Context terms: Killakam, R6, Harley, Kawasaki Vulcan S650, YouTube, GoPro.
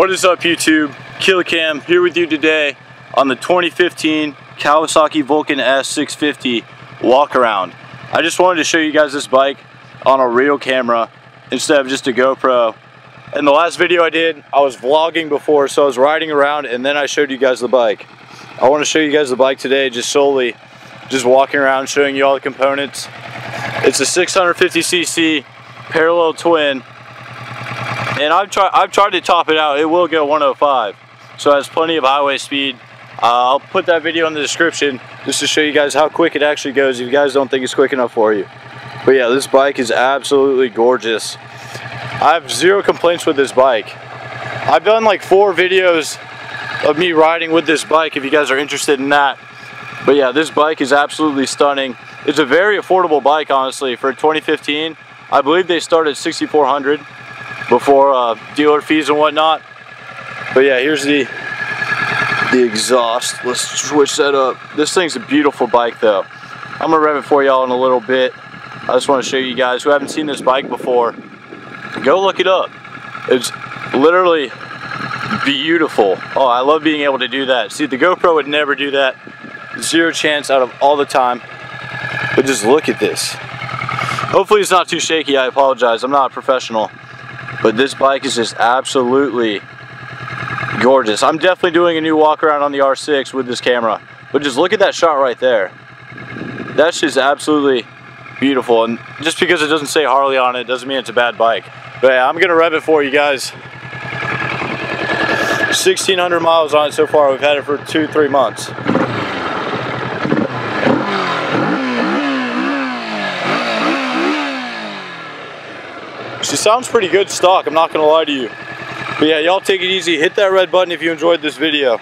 What is up, YouTube? Killakam here with you today on the 2015 Kawasaki Vulcan S650 walk around. I just wanted to show you guys this bike on a real camera instead of just a GoPro. In the last video I did, I was vlogging before, so I was riding around and then I showed you guys the bike. I want to show you guys the bike today just solely, just walking around showing you all the components. It's a 650cc parallel twin, and I've tried to top it out. It will go 105, so it has plenty of highway speed. I'll put that video in the description just to show you guys how quick it actually goes if you guys don't think it's quick enough for you. But yeah, this bike is absolutely gorgeous. I have zero complaints with this bike. I've done like 4 videos of me riding with this bike if you guys are interested in that. But yeah, this bike is absolutely stunning. It's a very affordable bike, honestly, for 2015. I believe they start at $6,400 before dealer fees and whatnot. But yeah, here's the exhaust. Let's switch that up. This thing's a beautiful bike though. I'm gonna rev it for y'all in a little bit. I just want to show you guys who haven't seen this bike before, go look it up. It's literally beautiful. Oh, I love being able to do that. See, the GoPro would never do that. Zero chance out of all the time. But just look at this. Hopefully it's not too shaky. I apologize. I'm not a professional. But this bike is just absolutely gorgeous. I'm definitely doing a new walk around on the R6 with this camera. But just look at that shot right there. That's just absolutely beautiful. And just because it doesn't say Harley on it doesn't mean it's a bad bike. But yeah, I'm going to rev it for you guys. 1,600 miles on it so far. We've had it for 2-3 months. She sounds pretty good stock, I'm not going to lie to you. But yeah, y'all take it easy. Hit that red button if you enjoyed this video.